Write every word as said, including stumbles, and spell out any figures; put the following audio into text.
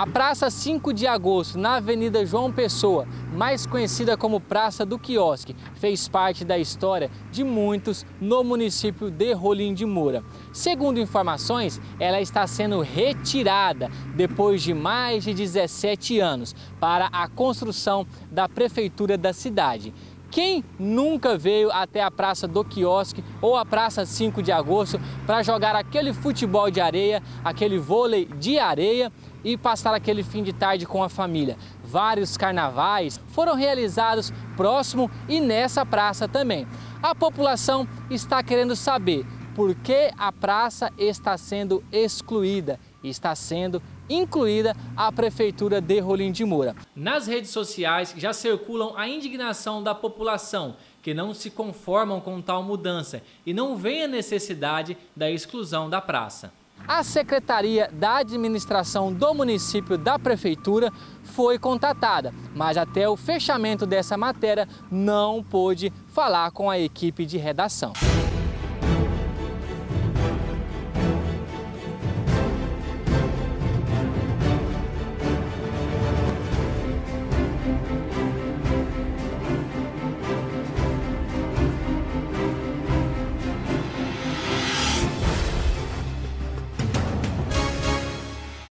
A Praça cinco de Agosto, na Avenida João Pessoa, mais conhecida como Praça do Quiosque, fez parte da história de muitos no município de Rolim de Moura. Segundo informações, ela está sendo retirada depois de mais de dezessete anos para a construção da prefeitura da cidade. Quem nunca veio até a Praça do Quiosque ou a Praça cinco de Agosto para jogar aquele futebol de areia, aquele vôlei de areia e passar aquele fim de tarde com a família? Vários carnavais foram realizados próximo e nessa praça também. A população está querendo saber por que a praça está sendo excluída, está sendo incluída a Prefeitura de Rolim de Moura. Nas redes sociais já circulam a indignação da população, que não se conformam com tal mudança e não veem a necessidade da exclusão da praça. A Secretaria da Administração do município da Prefeitura foi contatada, mas até o fechamento dessa matéria não pôde falar com a equipe de redação.